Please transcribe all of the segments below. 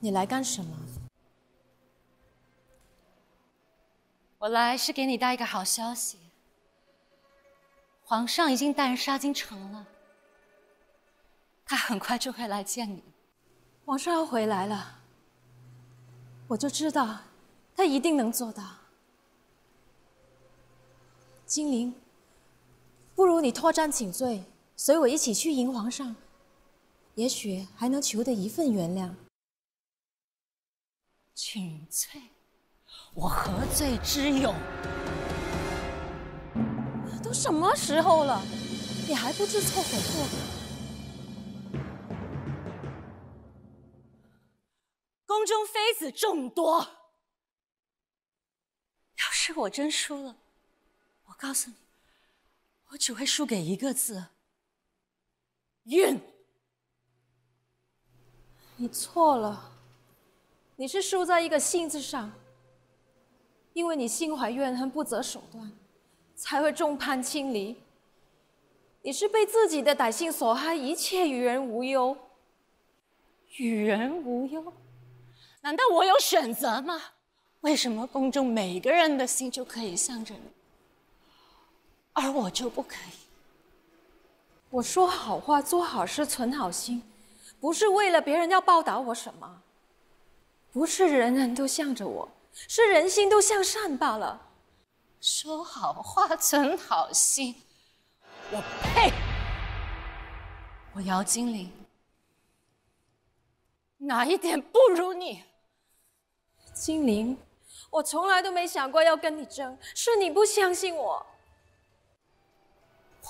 你来干什么？我来是给你带一个好消息。皇上已经带人杀进城了，他很快就会来见你。皇上要回来了，我就知道他一定能做到。金陵，不如你脱簪请罪，随我一起去迎皇上。 也许还能求得一份原谅。请罪，我何罪之有？都什么时候了，你还不知错悔过？宫中妃子众多，要是我真输了，我告诉你，我只会输给一个字：运。 你错了，你是输在一个性字上，因为你心怀怨恨不择手段，才会众叛亲离。你是被自己的歹性所害，一切与人无忧。与人无忧？难道我有选择吗？为什么宫中每个人的心就可以向着你，而我就不可以？我说好话，做好事，存好心。 不是为了别人要报答我什么，不是人人都向着我，是人心都向善罢了。说好话，存好心，我呸！我姚金玲哪一点不如你？金玲，我从来都没想过要跟你争，是你不相信我。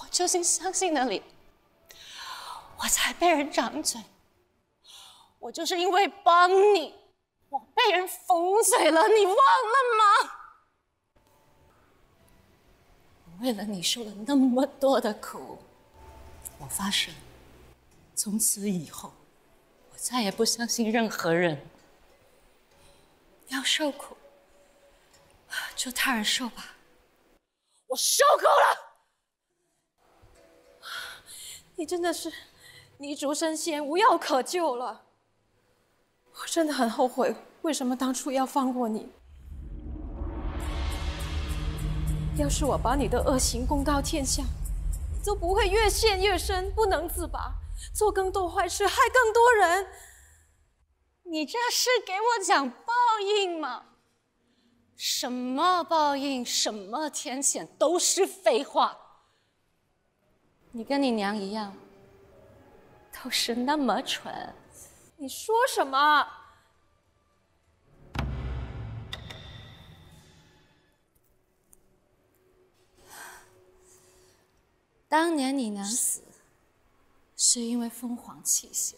我就是相信了你，我才被人掌嘴。 我就是因为帮你，我被人封嘴了，你忘了吗？我为了你受了那么多的苦，我发誓，从此以后，我再也不相信任何人。要受苦，就他人受吧，我受够了。你真的是泥足深陷，无药可救了。 我真的很后悔，为什么当初要放过你？要是我把你的恶行公告天下，你就不会越陷越深，不能自拔，做更多坏事，害更多人。你这是给我讲报应吗？什么报应，什么天谴，都是废话。你跟你娘一样，都是那么蠢。 你说什么？当年你娘死，是因为凤凰弃血。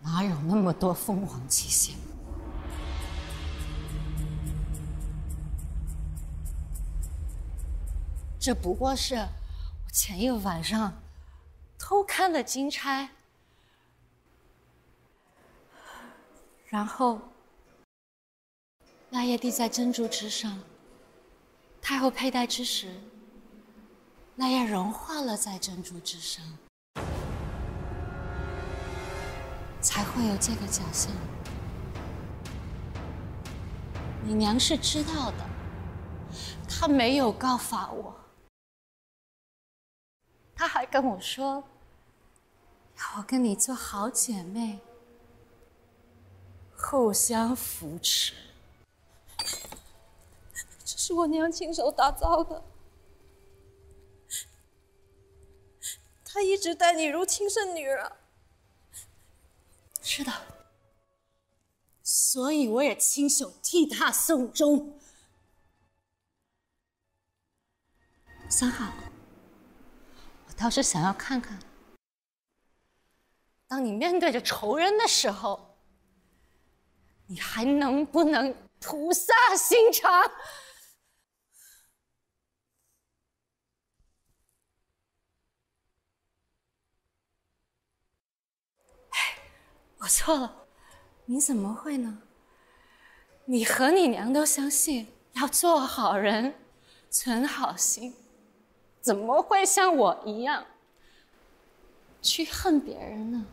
哪有那么多凤凰弃血？ 这不过是我前一晚上偷看了金钗，然后蜡液滴在珍珠之上，太后佩戴之时，蜡液融化了在珍珠之上，才会有这个假象。你娘是知道的，她没有告发我。 他还跟我说，要我跟你做好姐妹，互相扶持。这是我娘亲手打造的，她一直待你如亲生女儿。是的，所以我也亲手替她送终。三好。 倒是想要看看，当你面对着仇人的时候，你还能不能菩萨心肠？哎，我错了，你怎么会呢？你和你娘都相信要做好人，存好心。 怎么会像我一样去恨别人呢？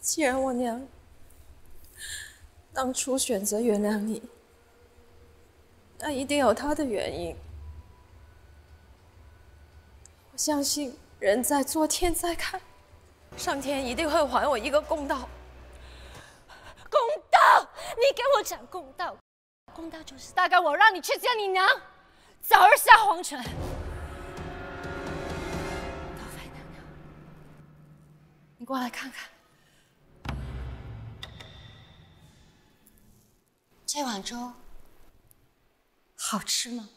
既然我娘当初选择原谅你，那一定有她的原因。我相信人在做，天在看，上天一定会还我一个公道。 公道！你给我讲公道！公道就是大概我让你去见你娘，早日下黄泉。倒妃娘娘，你过来看看，这碗粥好吃吗？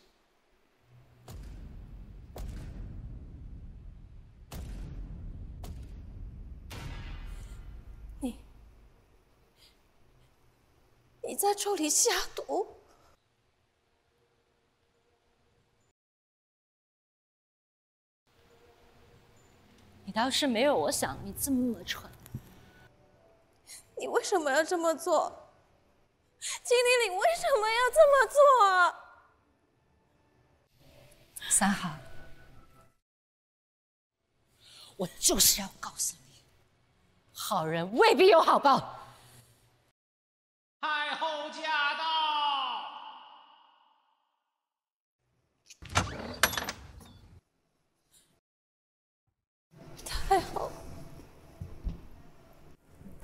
你。 你在粥里下毒？你倒是没有我想你这么蠢。你为什么要这么做？秦玲玲为什么要这么做啊？三好，我就是要告诉你，好人未必有好报。 太后驾到！太后，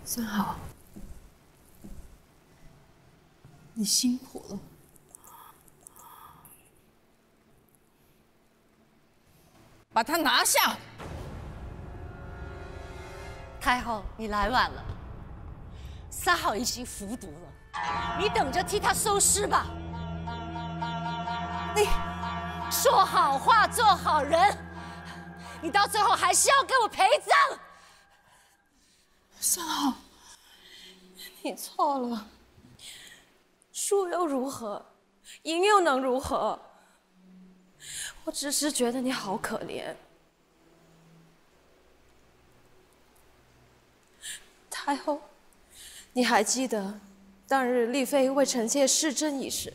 三好，你辛苦了。把他拿下！太后，你来晚了。 三好已经服毒了，你等着替他收尸吧。你说好话，做好人，你到最后还是要给我陪葬。三好，你错了。输又如何，赢又能如何？我只是觉得你好可怜，太后。 你还记得当日丽妃为臣妾试针一事？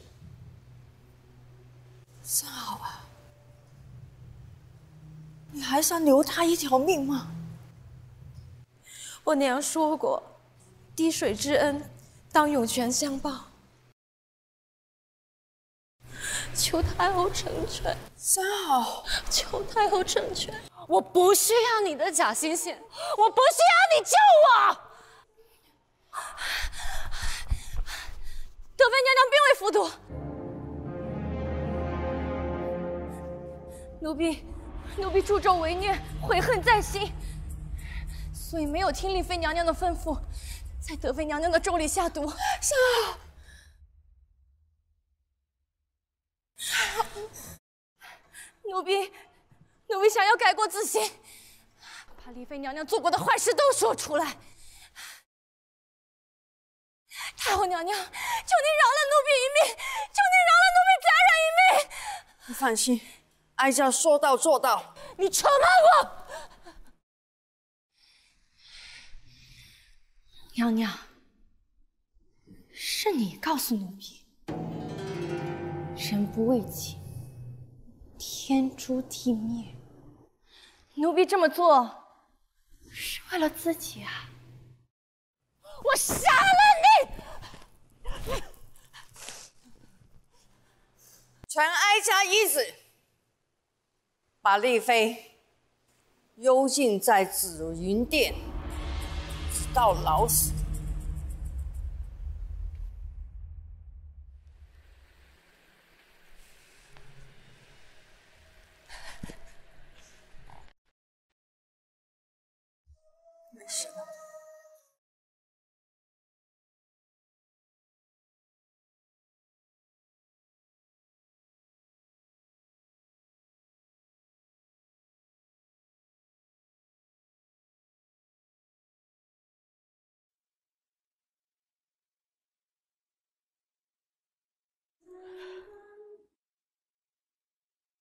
三好啊，你还想留她一条命吗？我娘说过，滴水之恩，当涌泉相报。求太后成全。三好，求太后成全。我不需要你的假心血，我不需要你救我。 德妃娘娘并未服毒，奴婢助纣为虐，悔恨在心，所以没有听丽妃娘娘的吩咐，在德妃娘娘的粥里下毒。三好，奴婢想要改过自新，把丽妃娘娘做过的坏事都说出来。 太后娘娘，求您饶了奴婢一命！求您饶了奴婢家人一命！你放心，哀家说到做到。你出卖我！娘娘，是你告诉奴婢，人不为己，天诛地灭。奴婢这么做，是为了自己啊！我杀了你！ 传哀家懿旨，把丽妃幽禁在紫云殿，直到老死。